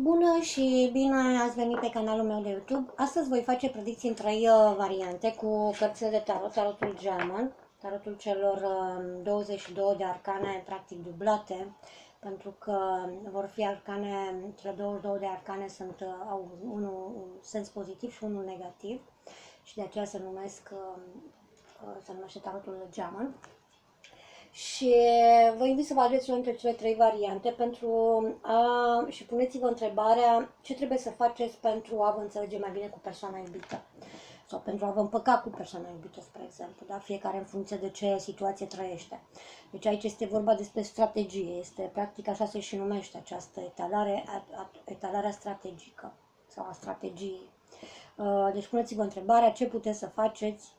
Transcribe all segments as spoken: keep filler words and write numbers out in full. Bună și bine ați venit pe canalul meu de YouTube. Astăzi voi face predicții în trei variante cu cărțile de tarot, tarotul German, tarotul celor douăzeci și două de arcane practic dublate, pentru că vor fi arcane, cele douăzeci și două de arcane sunt, au unul sens pozitiv și unul negativ și de aceea se numesc, se numește tarotul German. Și vă invit să vă alegeți una dintre cele trei variante pentru a, și puneți-vă întrebarea ce trebuie să faceți pentru a vă înțelege mai bine cu persoana iubită sau pentru a vă împăca cu persoana iubită, spre exemplu, dar fiecare în funcție de ce situație trăiește. Deci aici este vorba despre strategie, este practic așa se și numește această etalare, etalarea strategică sau a strategiei. Deci puneți-vă întrebarea ce puteți să faceți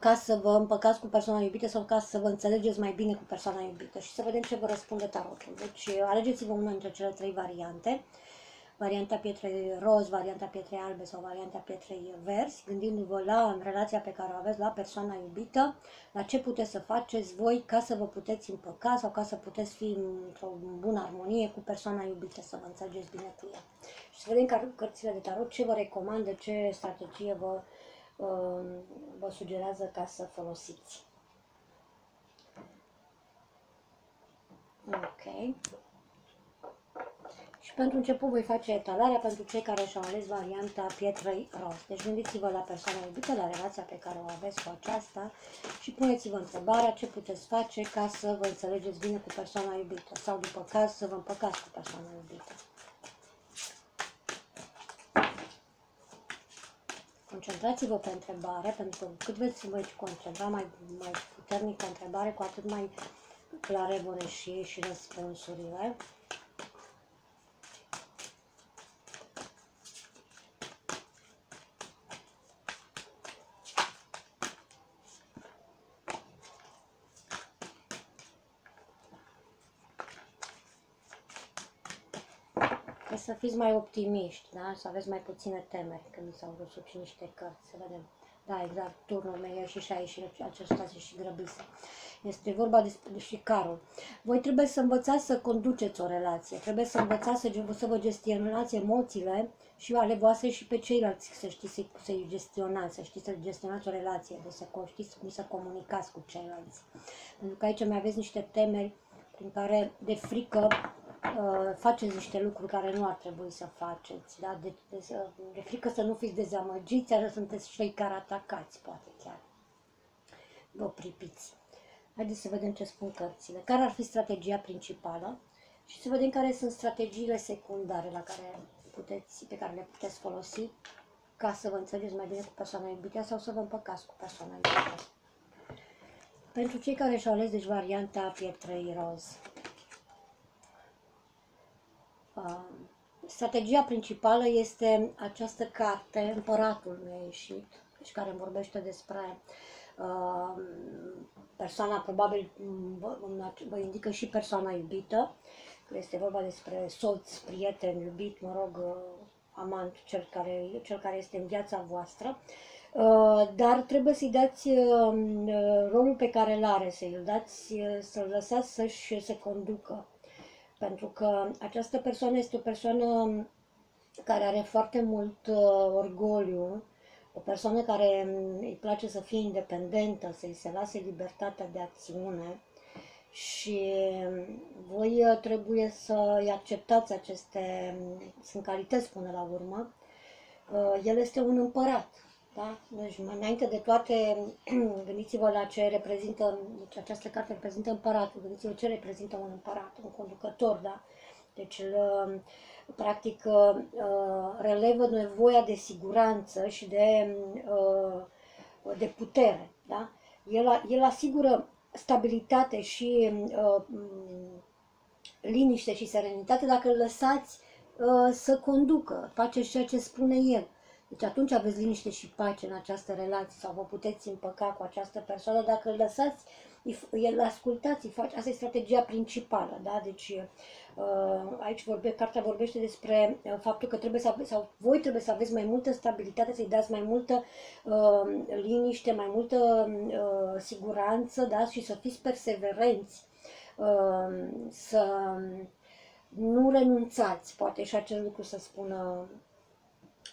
ca să vă împăcați cu persoana iubită sau ca să vă înțelegeți mai bine cu persoana iubită și să vedem ce vă răspunde tarotul. Deci alegeți-vă una dintre cele trei variante, varianta pietrei roz, varianta pietrei albe sau varianta pietrei verzi, gândindu-vă la relația pe care o aveți, la persoana iubită, la ce puteți să faceți voi ca să vă puteți împăca sau ca să puteți fi într-o bună armonie cu persoana iubită, să vă înțelegeți bine cu ea. Și să vedem că cărțile de tarot ce vă recomandă, ce strategie vă vă sugerează ca să folosiți. Ok. Și pentru început voi face etalarea pentru cei care și-au ales varianta pietrei roz. Deci gândiți-vă la persoana iubită, la relația pe care o aveți cu aceasta și puneți-vă întrebarea ce puteți face ca să vă înțelegeți bine cu persoana iubită sau, după caz, să vă împăcați cu persoana iubită. Concentrați-vă pe întrebare, pentru că cât veți vă concentra mai, mai puternic pe întrebare, cu atât mai clare vor ieși și răspunsurile. Să fiți mai optimiști, da? Să aveți mai puține temeri când mi s-au răsucit și niște cărți, să vedem. Da, exact, turnul meu e și și aici, și acesta se și grăbise. Este vorba despre și carul. Voi trebuie să învățați să conduceți o relație, trebuie să învățați să, să vă gestionați emoțiile și ale voastre și pe ceilalți, să știți să-i să gestionați, să știți să gestionați o relație, de să știți cum să comunicați cu ceilalți. Pentru că aici mai aveți niște temeri prin care, de frică, faceți niște lucruri care nu ar trebui să faceți, da? de, de, de, de frică să nu fiți dezamăgiți, așa sunteți cei care atacați, poate chiar vă pripiți. Haideți să vedem ce spun cărțile, care ar fi strategia principală și să vedem care sunt strategiile secundare la care puteți, pe care le puteți folosi ca să vă înțelegeți mai bine cu persoana iubită sau să vă împăcați cu persoana iubită. Pentru cei care și-au ales, deci, varianta pietrei roz, strategia principală este această carte, Împăratul mi-a ieșit, și care vorbește despre uh, persoana, probabil vă indică și persoana iubită, că este vorba despre soț, prieten, iubit, mă rog, amant, cel care, cel care este în viața voastră. Dar trebuie să-i dați rolul pe care îl are, să-i dați, să-l lăsați să-și se conducă. Pentru că această persoană este o persoană care are foarte mult uh, orgoliu, o persoană care îi place să fie independentă, să-i se lase libertatea de acțiune și voi uh, trebuie să-i acceptați aceste, sunt calități până la urmă. Uh, el este un împărat, da? Deci, înainte de toate, gândiți-vă la ce reprezintă, deci această carte reprezintă împăratul, gândiți-vă ce reprezintă un împărat, un conducător, da? Deci, practic, relevă nevoia de siguranță și de, de putere, da? El, el asigură stabilitate și liniște și serenitate dacă îl lăsați să conducă, faceți ceea ce spune el. Deci atunci aveți liniște și pace în această relație sau vă puteți împăca cu această persoană dacă îl lăsați, îl ascultați, îi faci. Asta e strategia principală, da? Deci aici vorbe, cartea vorbește despre faptul că trebuie să aveți, sau voi trebuie să aveți mai multă stabilitate, să-i dați mai multă uh, liniște, mai multă uh, siguranță, da? Și să fiți perseverenți, uh, să... nu renunțați, poate și acest lucru să spună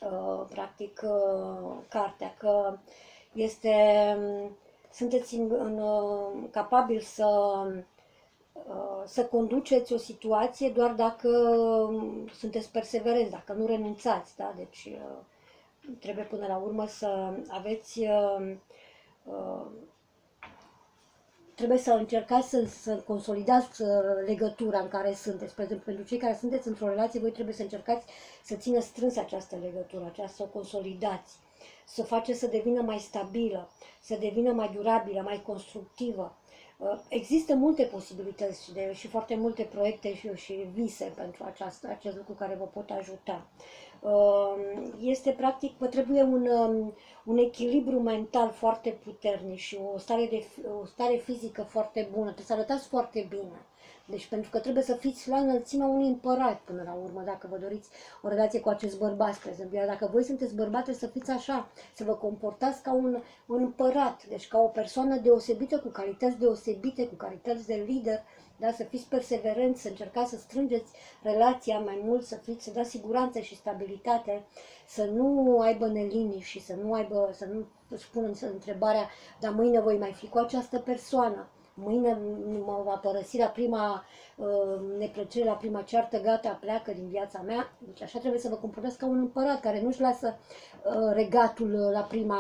uh, practic uh, cartea, că este, sunteți în, în, uh, capabil să, uh, să conduceți o situație doar dacă sunteți perseverenți, dacă nu renunțați, da? Deci uh, trebuie până la urmă să aveți uh, uh, trebuie să încercați să, să consolidați legătura în care sunteți. Pentru cei care sunteți într-o relație, voi trebuie să încercați să țineți strâns această legătură, aceasta, să o consolidați, să faceți să devină mai stabilă, să devină mai durabilă, mai constructivă. Există multe posibilități de, și foarte multe proiecte și, și vise pentru aceasta, acest lucru care vă pot ajuta. Este practic, vă trebuie un, un echilibru mental foarte puternic și o stare, de, o stare fizică foarte bună. Trebuie să arătați foarte bine. Deci pentru că trebuie să fiți la înălțimea unui împărat până la urmă, dacă vă doriți o relație cu acest bărbat, spre exemplu. Iar dacă voi sunteți bărbat, trebuie să fiți așa, să vă comportați ca un, un împărat, deci ca o persoană deosebită, cu calități deosebite, cu calități de lider, da? Să fiți perseverenți, să încercați să strângeți relația mai mult, să, fiți, să dați siguranță și stabilitate, să nu aibă neliniști și să nu aibă, să nu spunem întrebarea, dar mâine voi mai fi cu această persoană. Mâine mă va părăsi la prima uh, neplăcere, la prima ceartă, gata, pleacă din viața mea. Deci așa trebuie să vă comportați ca un împărat care nu-și lasă uh, regatul la prima,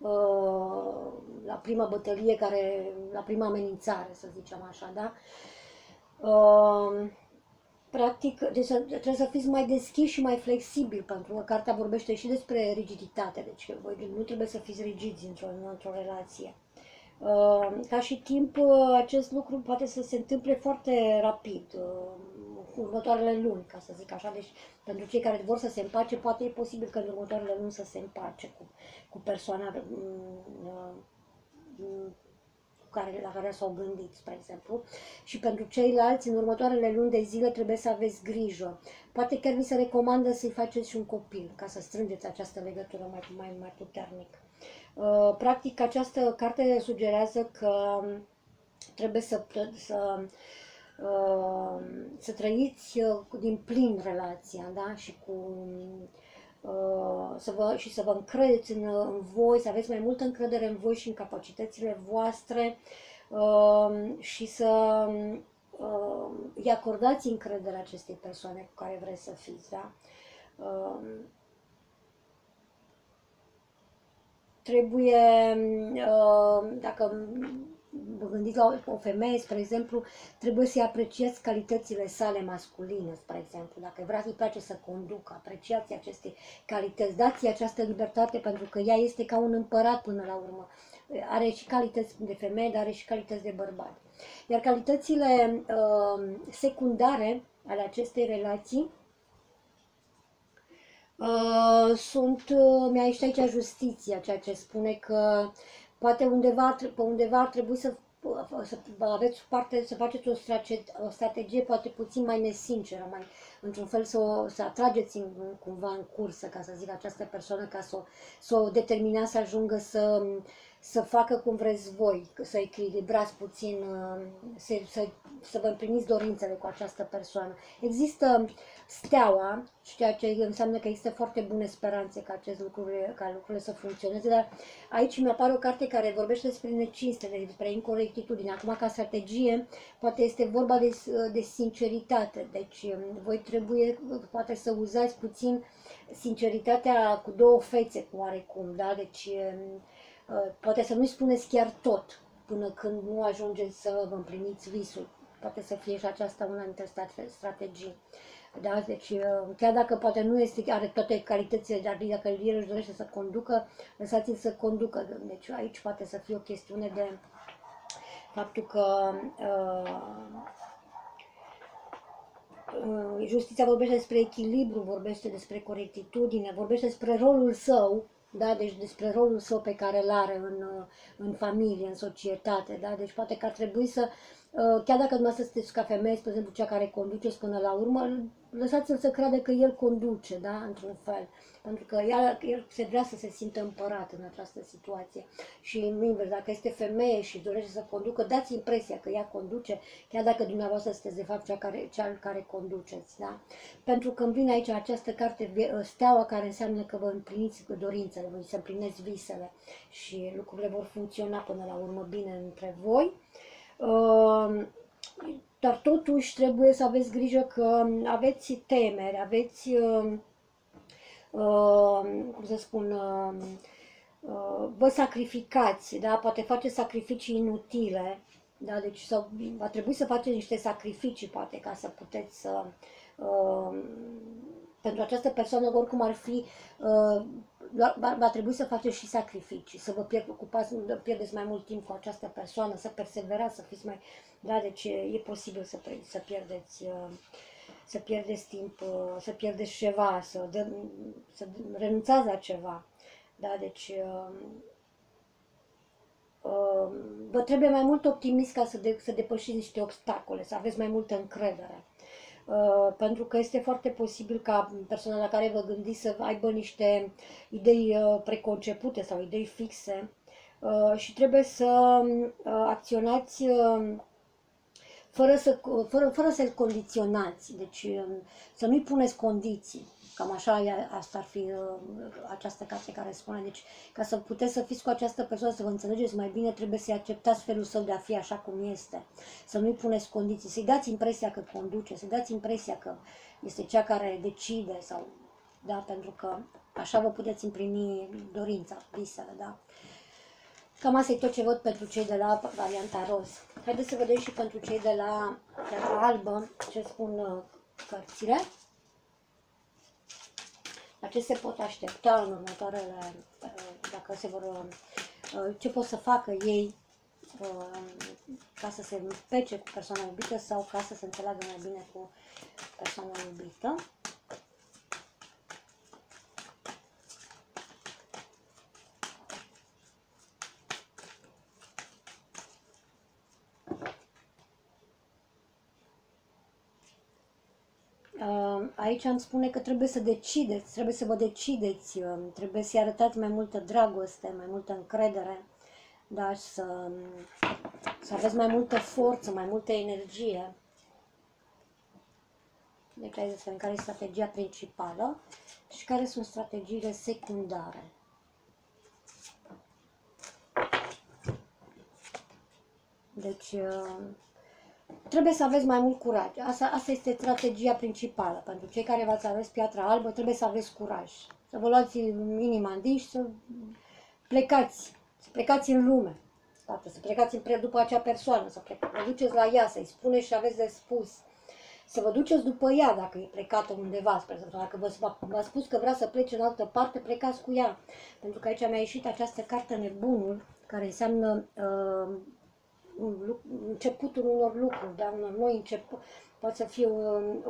uh, la prima bătălie, care, la prima amenințare, să zicem așa, da? Uh, Practic, deci trebuie să fiți mai deschiși și mai flexibili, pentru că cartea vorbește și despre rigiditate, deci voi nu trebuie să fiți rigizi într-o într-o relație. Ca și timp, acest lucru poate să se întâmple foarte rapid, în următoarele luni, ca să zic așa. Deci, pentru cei care vor să se împace, poate e posibil că în următoarele luni să se împace cu, cu persoana care, la care s-au gândit, spre exemplu. Și pentru ceilalți, în următoarele luni de zile trebuie să aveți grijă. Poate chiar vi se recomandă să-i faceți și un copil, ca să strângeți această legătură mai, mai, mai puternică. Practic, această carte sugerează că trebuie să, să, să trăiți din plin relația, da? Și, cu, să vă, și să vă încredeți în, în voi, să aveți mai multă încredere în voi și în capacitățile voastre și să îi acordați încrederea acestei persoane cu care vreți să fiți. Da? Trebuie, dacă vă gândiți la o femeie, spre exemplu, trebuie să-i apreciați calitățile sale masculine, spre exemplu. Dacă vreți să-i place să conducă, apreciați aceste calități, dați-i această libertate, pentru că ea este ca un împărat până la urmă. Are și calități de femeie, dar are și calități de bărbat. Iar calitățile uh, secundare ale acestei relații, Uh, sunt, uh, mi-a ieșit aici justiția, ceea ce spune că poate undeva, pe undeva ar trebui să, să aveți parte, să faceți o, strate, o strategie poate puțin mai nesinceră, mai, într-un fel să, o, să atrageți în, cumva în cursă, ca să zic, această persoană, ca să, să o determinați să ajungă să, să facă cum vreți voi, să echilibrați puțin, să, să, să vă împliniți dorințele cu această persoană. Există steaua, ceea ce înseamnă că există foarte bune speranțe ca, acest lucru, ca lucrurile să funcționeze, dar aici mi apare o carte care vorbește despre necinste, despre incorectitudine. Acum, ca strategie, poate este vorba de, de sinceritate, deci voi trebuie poate să uzați puțin sinceritatea cu două fețe, oarecum, da? Deci poate să nu-i spuneți chiar tot până când nu ajungeți să vă împliniți visul. Poate să fie și aceasta una dintre strategii. Da? Deci, chiar dacă poate nu este, are toate calitățile, dar dacă el își dorește să conducă, lăsați-l să conducă. Deci aici poate să fie o chestiune de faptul că uh, uh, justiția vorbește despre echilibru, vorbește despre corectitudine, vorbește despre rolul său. Da? Deci despre rolul său pe care îl are în, în familie, în societate. Da? Deci poate că ar trebui să, chiar dacă dumneavoastră sunteți ca femeie, spre exemplu, cea care conduceți până la urmă, lăsați-l să creadă că el conduce, da, într-un fel, pentru că el, el se vrea să se simtă împărat în această situație și nu invers, dacă este femeie și dorește să conducă, dați impresia că ea conduce, chiar dacă dumneavoastră sunteți de fapt cea care, cea care conduceți, da? Pentru că îmi vine aici această carte, steaua, care înseamnă că vă împliniți dorințele, vă se împliniți visele și lucrurile vor funcționa până la urmă bine între voi. Uh, Dar totuși trebuie să aveți grijă că aveți temeri, aveți, uh, uh, cum să spun, uh, uh, vă sacrificați, da? Poate faceți sacrificii inutile, da? Deci sau, va trebui să faceți niște sacrificii, poate, ca să puteți să... Uh, pentru această persoană, oricum ar fi, uh, va trebui să faceți și sacrificii, să vă preocupați, pierdeți mai mult timp cu această persoană, să perseverați, să fiți mai... Da, deci e posibil să, să, pierdeți, să pierdeți timp, să pierdeți ceva, să, de, să renunțați la ceva. Da, deci vă trebuie mai mult optimism ca să, de, să depășiți niște obstacole, să aveți mai multă încredere. Uh, pentru că este foarte posibil ca persoana la care vă gândiți să aibă niște idei uh, preconcepute sau idei fixe uh, și trebuie să uh, acționați uh, fără să, uh, fără, fără să-l condiționați, deci uh, să nu-i puneți condiții. Cam așa, asta ar fi uh, această carte care spune. Deci, ca să puteți să fiți cu această persoană, să vă înțelegeți mai bine, trebuie să-i acceptați felul său de a fi așa cum este. Să nu-i puneți condiții, să-i dați impresia că conduce, să-i dați impresia că este cea care decide, sau, da, pentru că așa vă puteți împlini dorința, visele, da. Cam asta e tot ce văd pentru cei de la varianta roz. Haideți să vedem și pentru cei de la varianta albă ce spun uh, cărțile. Ce se pot aștepta în următoarele, dacă se vor, ce pot să facă ei ca să se pece cu persoana iubită sau ca să se înțeleagă mai bine cu persoana iubită. Aici îmi spune că trebuie să decideți, trebuie să vă decideți, trebuie să-i arătați mai multă dragoste, mai multă încredere, da, și să, să aveți mai multă forță, mai multă energie. Deci aici despre care e strategia principală și care sunt strategiile secundare. Deci... trebuie să aveți mai mult curaj. Asta, asta este strategia principală. Pentru cei care v-ați ales piatra albă, trebuie să aveți curaj. Să vă luați inima în dinți și să plecați. Să plecați în lume. Să plecați după acea persoană. Să vă duceți la ea, să-i spuneți și aveți de spus. Să vă duceți după ea dacă e plecată undeva. Spre exemplu, dacă v-a spus că vrea să plece în altă parte, plecați cu ea. Pentru că aici mi-a ieșit această carte Nebunul, care înseamnă... Uh, începutul unor lucruri, da? Unor noi început, poate să fie un,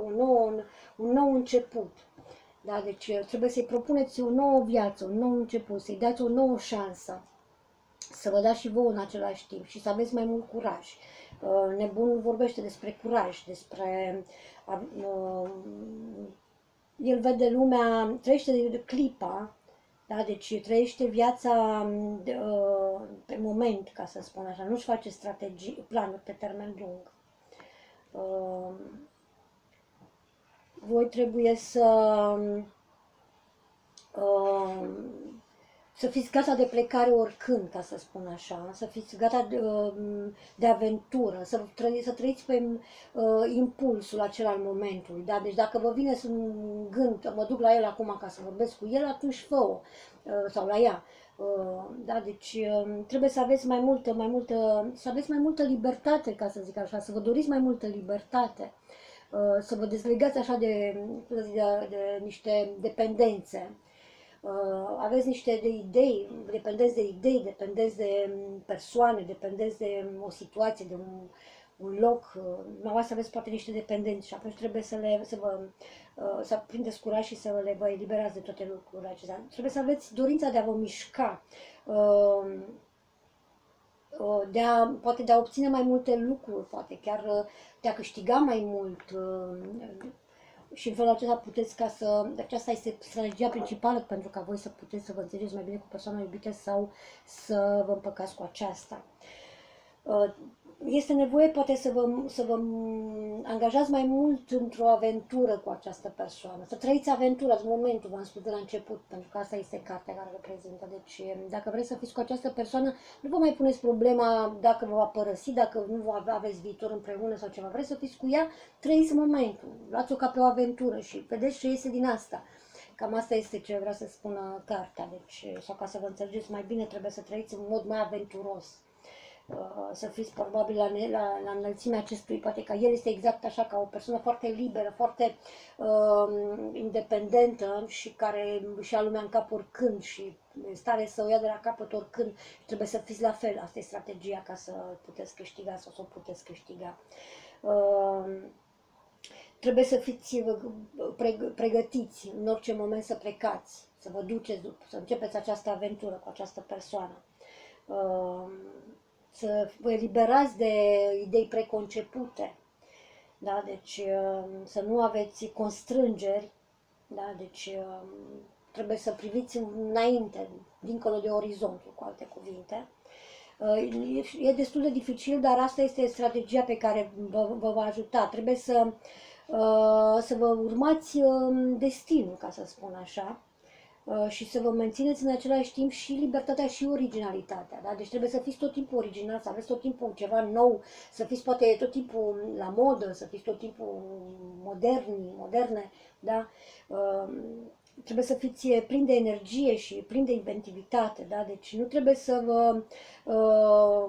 un, nou, un, un nou început. Da? Deci trebuie să-i propuneți o nouă viață, un nou început, să-i dați o nouă șansă, să vă dați și voi în același timp și să aveți mai mult curaj. Nebunul vorbește despre curaj, despre... El vede lumea, trăiește de clipa, da, deci trăiește viața uh, pe moment, ca să spun așa, nu-și face strategii, planuri pe termen lung. Uh, voi trebuie să, uh, să fiți gata de plecare oricând, ca să spun așa, să fiți gata de, uh, de aventură, să, trăi, să trăiți pe uh, impulsul acela al momentului. Da? Deci dacă vă vine să gând, mă duc la el acum ca să vorbesc cu el, atunci fă-o, uh, sau la ea. Uh, da? Deci uh, trebuie să aveți mai multă, mai multă, să aveți mai multă libertate, ca să zic așa, să vă doriți mai multă libertate, uh, să vă dezlegați așa de, de, de, de niște dependențe. Aveți niște de idei, dependeți de idei, dependeți de persoane, dependeți de o situație, de un, un loc. Dumneavoastră aveți poate niște dependenți și atunci trebuie să, le, să vă să prindeți curaj și să le vă eliberați de toate lucrurile acestea. Trebuie să aveți dorința de a vă mișca, de a, poate de a obține mai multe lucruri, poate chiar de a câștiga mai mult. și în felul acesta puteți ca să... Aceasta este strategia principală pentru ca voi să puteți să vă înțelegeți mai bine cu persoana iubită sau să vă împăcați cu aceasta. Este nevoie poate să vă, să vă angajați mai mult într-o aventură cu această persoană, să trăiți aventura în momentul, v-am spus de la început, pentru că asta este cartea care reprezintă. Deci dacă vreți să fiți cu această persoană, nu vă mai puneți problema dacă vă va părăsi, dacă nu aveți viitor împreună sau ceva. Vreți să fiți cu ea, trăiți momentul, luați-o ca pe o aventură și vedeți ce iese din asta. Cam asta este ce vrea să spună cartea, deci, sau ca să vă înțelegeți mai bine, trebuie să trăiți în mod mai aventuros. Să fiți probabil la, la, la înălțimea acestui, poate că el este exact așa, ca o persoană foarte liberă, foarte uh, independentă și care își ia lumea în cap oricând și în stare să o ia de la capăt oricând. Trebuie să fiți la fel, asta e strategia ca să puteți câștiga sau să o puteți câștiga. Uh, trebuie să fiți pregătiți în orice moment să plecați, să vă duceți, să începeți această aventură cu această persoană. Uh, Să vă eliberați de idei preconcepute, da? Deci să nu aveți constrângeri, da? Deci trebuie să priviți înainte, dincolo de orizontul, cu alte cuvinte. E destul de dificil, dar asta este strategia pe care vă, vă va ajuta. Trebuie să, să vă urmați destinul, ca să spun așa, și să vă mențineți în același timp și libertatea și originalitatea. Da? Deci trebuie să fiți tot timpul original, să aveți tot timpul ceva nou, să fiți poate tot timpul la modă, să fiți tot timpul moderni, moderne. Da? Uh, trebuie să fiți plini de energie și plini de inventivitate. Da? Deci nu trebuie să vă uh,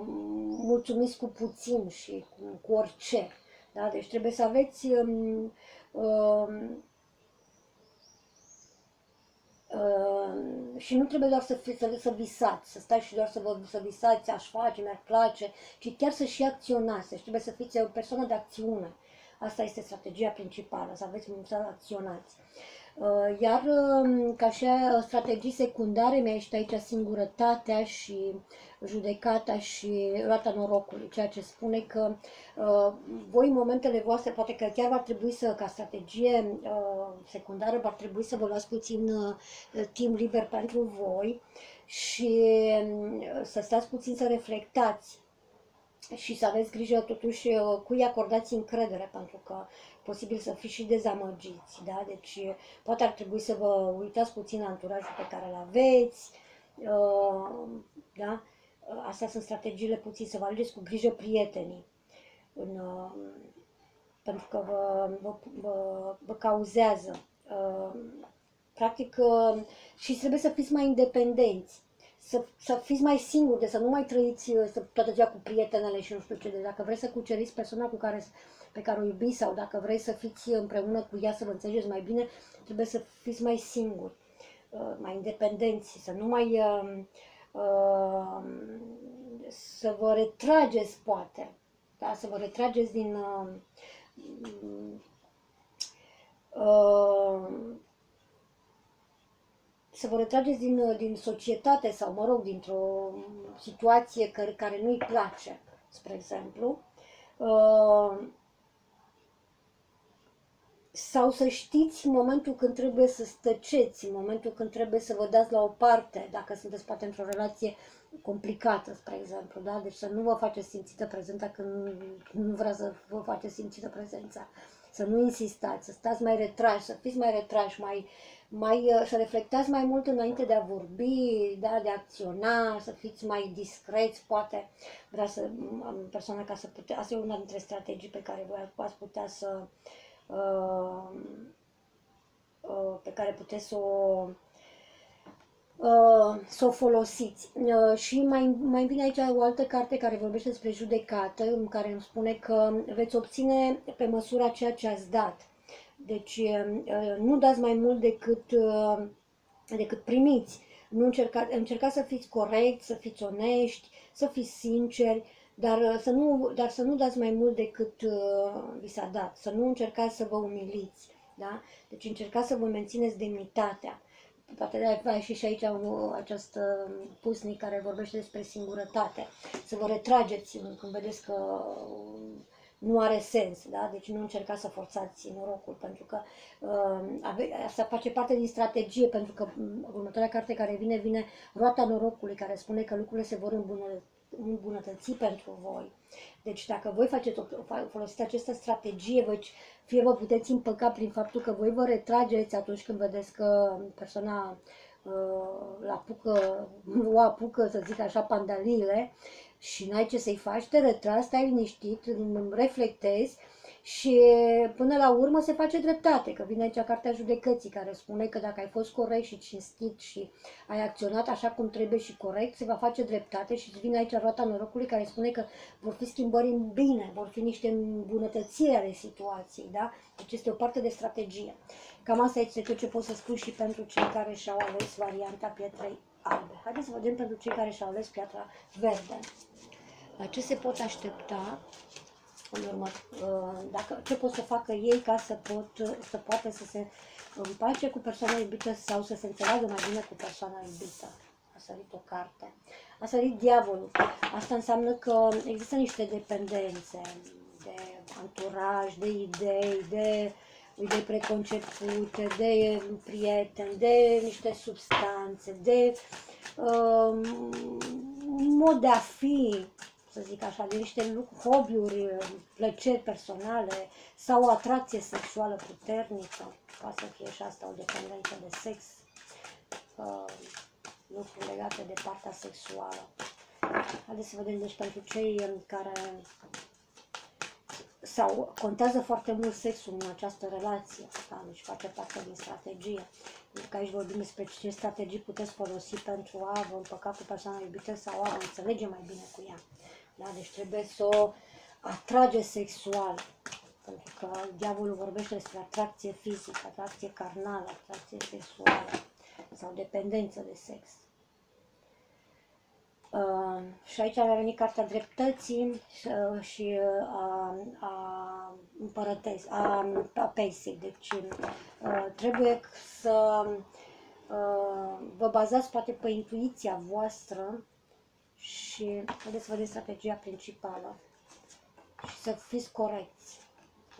mulțumiți cu puțin și cu, cu orice. Da? Deci trebuie să aveți... Um, um, Uh, și nu trebuie doar să, fi, să, să visați, să stați și doar să, vă, să visați, aș face, mi-ar place, ci chiar să și acționați. Deci trebuie să fiți o persoană de acțiune. Asta este strategia principală, să aveți să acționați. Uh, iar uh, ca și strategii secundare, mi-a ieșit aici singurătatea și judecata și roata norocului, ceea ce spune că uh, voi în momentele voastre, poate că chiar va trebui să, ca strategie uh, secundară, va trebui să vă luați puțin uh, timp liber pentru voi și uh, să stați puțin să reflectați și să aveți grijă totuși uh, cui acordați încredere, pentru că posibil să fiți și dezamăgiți, da? Deci poate ar trebui să vă uitați puțin la anturajul pe care îl aveți, uh, da? Astea sunt strategiile puțin, să vă alegeți cu grijă prietenii, în, uh, pentru că vă, vă, vă, vă cauzează. Uh, practic, uh, și trebuie să fiți mai independenți, să, să fiți mai singuri, de să nu mai trăiți să, toată ziua cu prietenele și nu știu ce. De, dacă vreți să cuceriți persoana cu care, pe care o iubiți sau dacă vreți să fiți împreună cu ea, să vă înțelegeți mai bine, trebuie să fiți mai singuri, uh, mai independenți, să nu mai... Uh, Uh, să vă retrageți poate, da? Să vă retrageți din uh, uh, să vă retrageți din, din societate sau, mă rog, dintr-o situație care, care nu-i place, spre exemplu, uh, sau să știți momentul când trebuie să stăceți, momentul când trebuie să vă dați la o parte, dacă sunteți poate într-o relație complicată, spre exemplu, da? Deci să nu vă faceți simțită prezența când nu vrea să vă faceți simțită prezența, să nu insistați, să stați mai retrași, să fiți mai retrași, mai, mai, să reflectați mai mult înainte de a vorbi, da? De a acționa, să fiți mai discreți, poate vrea să, persoana ca să puteți, asta e una dintre strategii pe care voi ați putea să Uh, uh, pe care puteți să o, uh, să o folosiți. Uh, și mai, mai bine aici o altă carte care vorbește despre judecată, în care îmi spune că veți obține pe măsura ceea ce ați dat. Deci uh, nu dați mai mult decât, uh, decât primiți. Nu încerca, încercați să fiți corecți, să fiți onești, să fiți sinceri, Dar să, nu, dar să nu dați mai mult decât uh, vi s-a dat, să nu încercați să vă umiliți, da? Deci încercați să vă mențineți demnitatea. Poate de-aia a ieșit și aici acest pusnic care vorbește despre singurătate. Să vă retrageți când vedeți că nu are sens, da? Deci nu încercați să forțați norocul, pentru că uh, ave, asta face parte din strategie, pentru că următoarea carte care vine, vine roata norocului, care spune că lucrurile se vor îmbunătăți, îmbunătăți pentru voi. Deci dacă voi faceți, folosiți această strategie, voi, fie vă puteți împăca prin faptul că voi vă retrageți atunci când vedeți că persoana uh, apucă, o apucă, să zic așa, pandaliile, și n-ai ce să-i faci, te retragi, stai liniștit, reflectezi și până la urmă se face dreptate, că vine aici cartea judecății care spune că dacă ai fost corect și cinstit și ai acționat așa cum trebuie și corect, se va face dreptate și îți vine aici roata norocului care spune că vor fi schimbări în bine, vor fi niște îmbunătățiri ale situației, da? Deci este o parte de strategie. Cam asta este tot ce pot să spun și pentru cei care și-au ales varianta pietrei albe. Haideți să vedem pentru cei care și-au ales piatra verde. La ce se pot aștepta în urmă, dacă, ce pot să facă ei ca să, pot, să poată să se împace cu persoana iubită sau să se înțeleagă mai bine cu persoana iubită. A sărit o carte. A sărit diavolul. Asta înseamnă că există niște dependențe de anturaj, de idei, de idei preconcepute, de prieteni, de niște substanțe, de um, mod de a fi, să zic așa, de niște lucruri, hobby-uri, plăceri personale sau o atracție sexuală puternică. Poate să fie și asta o dependență de sex, uh, lucruri legate de partea sexuală. Haideți să vedem, deci, pentru cei care sau contează foarte mult sexul în această relație, da? Deci face parte din strategie. Pentru că aici vorbim despre ce strategii puteți folosi pentru a vă împăca cu persoana iubită sau a vă înțelege mai bine cu ea. Da? Deci trebuie să o atrage sexual, pentru că diavolul vorbește despre atracție fizică, atracție carnală, atracție sexuală sau dependență de sex. Uh, și aici a venit cartea dreptății uh, și uh, a, a, împărătesc, a, a peisei. Deci uh, trebuie să uh, vă bazați poate pe intuiția voastră și haideți să vedeți strategia principală și să fiți corecți,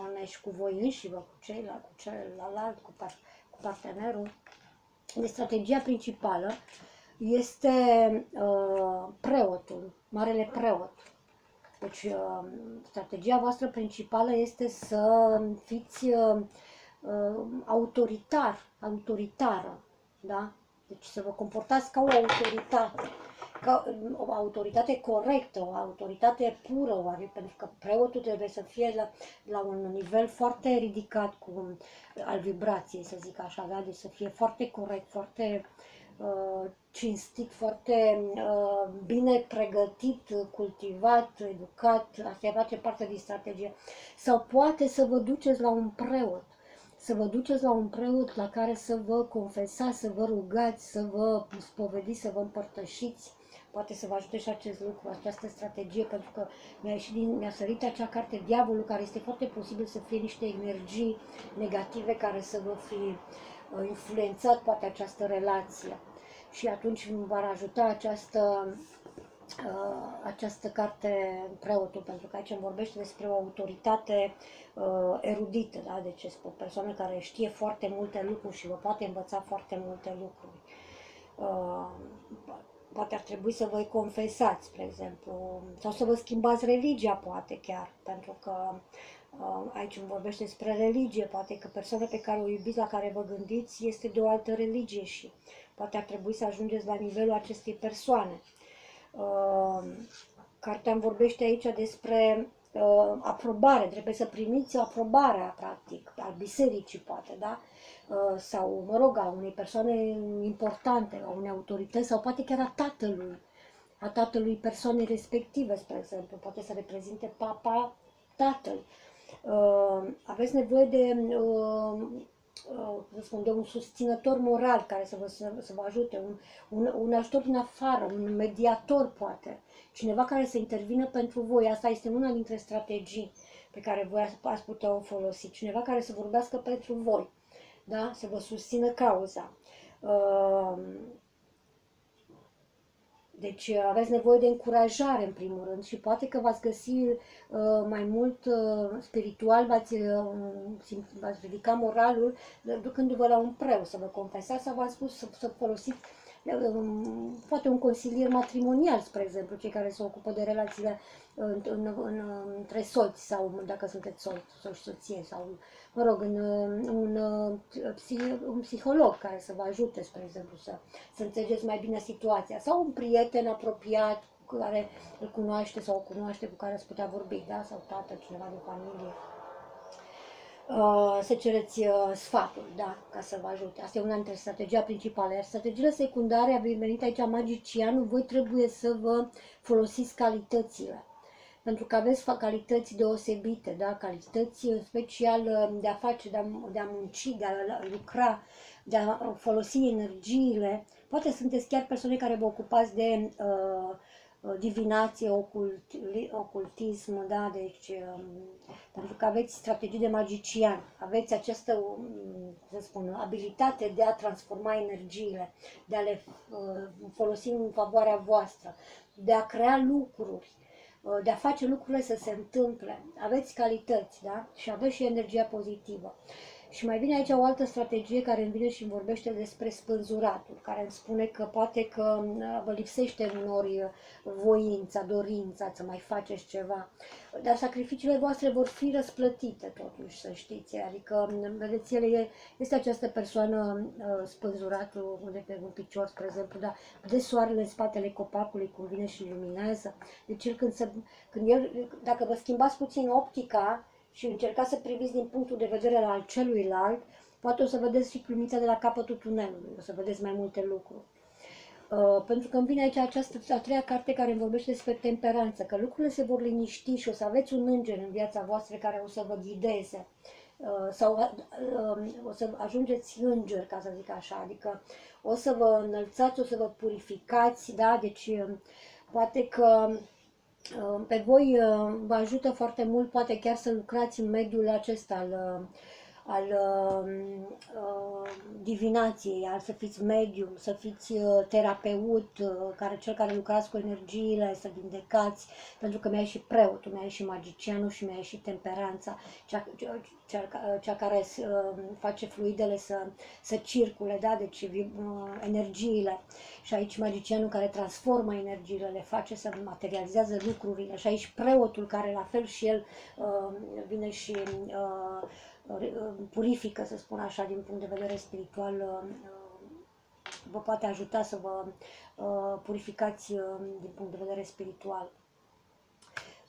onești cu voi înși vă, cu ceilalți, cu celălalt, cu, par, cu partenerul. Deci strategia principală este uh, preotul, marele preot. Deci uh, strategia voastră principală este să fiți uh, uh, autoritar, autoritară, da? Deci să vă comportați ca o autoritate, ca o autoritate corectă, o autoritate pură, oare, pentru că preotul trebuie să fie la, la un nivel foarte ridicat cu, al vibrației, să zic așa, da? Deci să fie foarte corect, foarte Uh, cinstit, foarte uh, bine pregătit, cultivat, educat. Asta face parte din strategie. Sau poate să vă duceți la un preot, să vă duceți la un preot la care să vă confesați, să vă rugați, să vă spovediți, să vă împărtășiți. Poate să vă ajute și acest lucru, această strategie, pentru că mi-a ieșit din, mi-a sărit acea carte diavolul, care este foarte posibil să fie niște energii negative care să vă fie influențat poate această relație. Și atunci v-ar ajuta această, uh, această carte preotul, pentru că aici îmi vorbește despre o autoritate uh, erudită, da? Deci este o persoană care știe foarte multe lucruri și vă poate învăța foarte multe lucruri. Uh, poate ar trebui să vă confesați, spre exemplu, sau să vă schimbați religia, poate chiar, pentru că aici îmi vorbește despre religie, poate că persoana pe care o iubiți, la care vă gândiți, este de o altă religie și poate ar trebui să ajungeți la nivelul acestei persoane. Cartea îmi vorbește aici despre aprobare, trebuie să primiți aprobarea, practic, al bisericii, poate, da? Sau, mă rog, a unei persoane importante, a unei autorități, sau poate chiar a tatălui, a tatălui persoanei respective, spre exemplu, poate să reprezinte papa, tatăl. Uh, aveți nevoie de, uh, uh, spun, de un susținător moral care să vă, să, să vă ajute, un, un, un ajutor din afară, un mediator poate, cineva care să intervină pentru voi. Asta este una dintre strategii pe care voi ați putea o folosi, cineva care să vorbească pentru voi, da? Să vă susțină cauza. Uh, Deci aveți nevoie de încurajare în primul rând și poate că v-ați găsi uh, mai mult uh, spiritual, v-ați uh, ridica moralul ducându-vă la un preot să vă confesați sau v-am spus să, să folosiți poate un consilier matrimonial, spre exemplu, cei care se ocupă de relațiile în, în, în, între soți sau dacă sunteți soți, soți, soție sau, mă rog, în, un, un psiholog care să vă ajute, spre exemplu, să, să înțelegeți mai bine situația sau un prieten apropiat cu care îl cunoaște sau o cunoaște cu care ați putea vorbi, da? Sau tată, cineva din familie. Uh, să cereți uh, sfatul, da, ca să vă ajute. Asta e una dintre strategia principală. Iar strategiile secundare, a venit aici magicianul, voi trebuie să vă folosiți calitățile. Pentru că aveți calități deosebite, da, calități special de a face, de a, de a munci, de a lucra, de a folosi energiile. Poate sunteți chiar persoane care vă ocupați de uh, divinație, ocult, ocultism, da, deci, pentru că aveți strategii de magician, aveți această, să spun, abilitate de a transforma energiile, de a le folosi în favoarea voastră, de a crea lucruri, de a face lucrurile să se întâmple. Aveți calități, da, și aveți și energia pozitivă. Și mai vine aici o altă strategie care îmi vine și îmi vorbește despre spânzuratul, care îmi spune că poate că vă lipsește uneori voința, dorința să mai faceți ceva, dar sacrificiile voastre vor fi răsplătite totuși, să știți, adică, vedeți, ele, este această persoană spânzuratul de pe un picior, spre exemplu, dar de soarele în spatele copacului cum vine și luminează, deci el când, se, când el, dacă vă schimbați puțin optica, și încercați să priviți din punctul de vedere al celuilalt, poate o să vedeți și lumița de la capătul tunelului, o să vedeți mai multe lucruri. Uh, pentru că îmi vine aici această a treia carte care îmi vorbește despre temperanță, că lucrurile se vor liniști și o să aveți un înger în viața voastră care o să vă ghideze. Uh, sau uh, o să ajungeți îngeri, ca să zic așa, adică o să vă înălțați, o să vă purificați, da? Deci uh, poate că pe voi vă ajută foarte mult, poate chiar să lucrați în mediul acesta al, al uh, divinației, al să fiți medium, să fiți terapeut, care, cel care lucrați cu energiile, să vindecați, pentru că mi-a ieșit preotul, mi-a ieșit magicianul și mi-a ieșit temperanța, cea, cea, cea care face fluidele să, să circule, da? Deci uh, energiile. Și aici magicianul care transformă energiile, le face să materializează lucrurile. Și aici preotul care la fel și el uh, vine și uh, purifică, să spun așa, din punct de vedere spiritual, uh, vă poate ajuta să vă uh, purificați uh, din punct de vedere spiritual.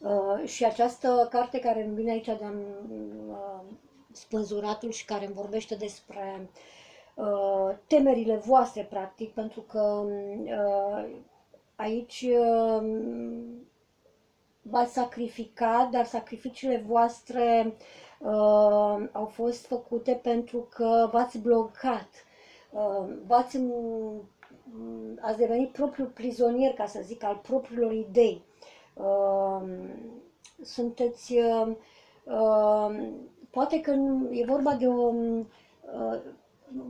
Uh, și această carte care îmi vine aici de uh, spânzuratul și care îmi vorbește despre Uh, temerile voastre, practic, pentru că uh, aici uh, v-ați sacrificat, dar sacrificiile voastre uh, au fost făcute pentru că v-ați blocat, uh, v-ați ați devenit propriul prizonier, ca să zic, al propriilor idei. Uh, sunteți, uh, uh, poate că e vorba de o uh,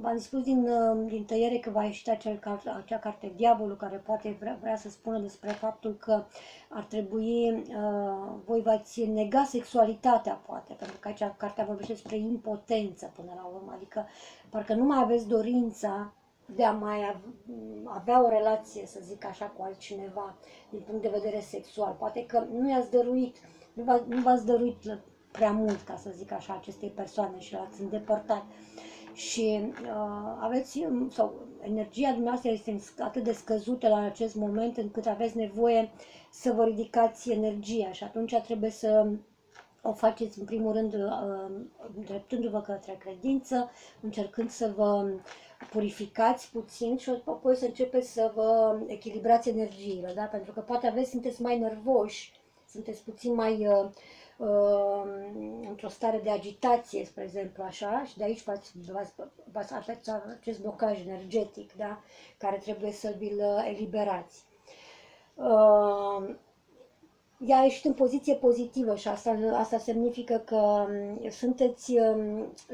v-am spus din, din tăiere că va ieși acel, acea carte, Diavolul, care poate vrea, vrea să spună despre faptul că ar trebui, uh, voi v-ați nega sexualitatea, poate, pentru că aici cartea vorbește despre impotență până la urmă, adică parcă nu mai aveți dorința de a mai avea o relație, să zic așa, cu altcineva din punct de vedere sexual. Poate că nu i-ați dăruit, nu v-ați dăruit prea mult, ca să zic așa, acestei persoane și l-ați îndepărtat. Și uh, aveți, sau energia dumneavoastră este atât de scăzută la acest moment încât aveți nevoie să vă ridicați energia și atunci trebuie să o faceți în primul rând uh, îndreptându-vă către credință, încercând să vă purificați puțin și apoi să începeți să vă echilibrați energiile, da? Pentru că poate aveți, sunteți mai nervoși, sunteți puțin mai uh, într-o stare de agitație, spre exemplu, așa, și de aici aveți acest blocaj energetic, da, care trebuie să vi-l eliberați. Uh, ea a ieșit în poziție pozitivă și asta, asta semnifică că sunteți,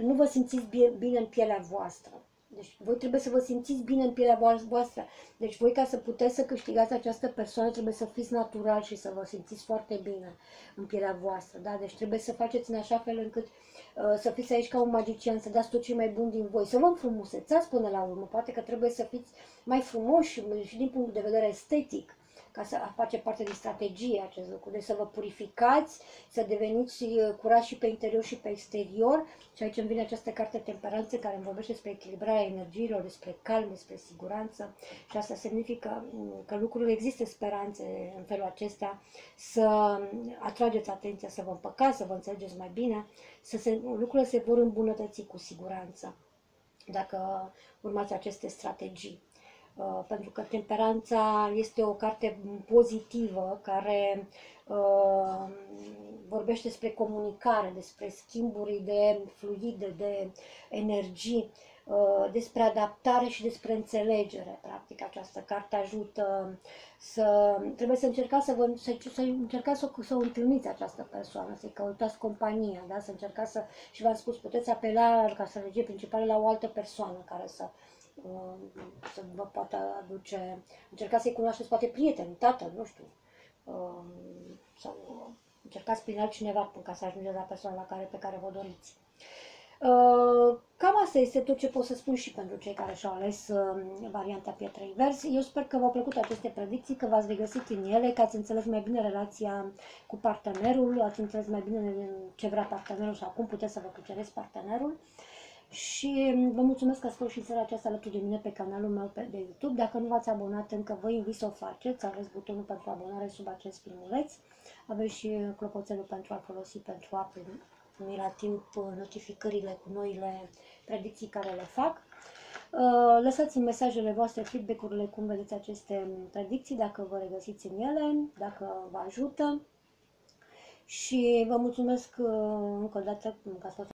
nu vă simțiți bine în pielea voastră. Deci voi trebuie să vă simțiți bine în pielea voastră. Deci voi, ca să puteți să câștigați această persoană, trebuie să fiți natural și să vă simțiți foarte bine în pielea voastră. Da? Deci trebuie să faceți în așa fel încât uh, să fiți aici ca un magician, să dați tot ce mai bun din voi, să vă înfrumusețați până la urmă. Poate că trebuie să fiți mai frumoși și din punct de vedere estetic, ca să face parte din strategie acest lucru. Deci să vă purificați, să deveniți curați și pe interior și pe exterior. Și aici îmi vine această carte Temperanță, care îmi vorbește despre echilibrarea energiilor, despre calm, despre siguranță. Și asta significă că lucrurile există speranțe în felul acesta, să atrageți atenția, să vă împăcați, să vă înțelegeți mai bine, să se, lucrurile se vor îmbunătăți cu siguranță, dacă urmați aceste strategii. Uh, pentru că Temperanța este o carte pozitivă care uh, vorbește despre comunicare, despre schimburi de fluide, de energii, uh, despre adaptare și despre înțelegere. Practic, această carte ajută să... Trebuie să încercați să, vă, să, să, încercați să, să întâlniți această persoană, să-i căutați compania, da? Să încercați să... Și v-am spus, puteți apela ca strategie principală la o altă persoană care să... să vă poate aduce, încercați să-i cunoașteți poate prieteni, tată, nu știu, sau încercați prin altcineva ca să ajungeți la persoana la care, pe care vă doriți. Cam asta este tot ce pot să spun și pentru cei care și-au ales varianta pietrei verzi. Eu sper că v-au plăcut aceste predicții, că v-ați regăsit în ele, că ați înțeles mai bine relația cu partenerul, ați înțeles mai bine ce vrea partenerul sau cum puteți să vă cucereți partenerul. Și vă mulțumesc că ați fost și în seara aceasta alături de mine pe canalul meu de YouTube. Dacă nu v-ați abonat încă, vă invit să o faceți. Aveți butonul pentru abonare sub acest filmuleț. Aveți și clopoțelul pentru a folosi, pentru a primi la timp notificările cu noile predicții care le fac. Lăsați-mi mesajele voastre, feedback-urile, cum vedeți aceste predicții, dacă vă regăsiți în ele, dacă vă ajută. Și vă mulțumesc încă o dată că ați fost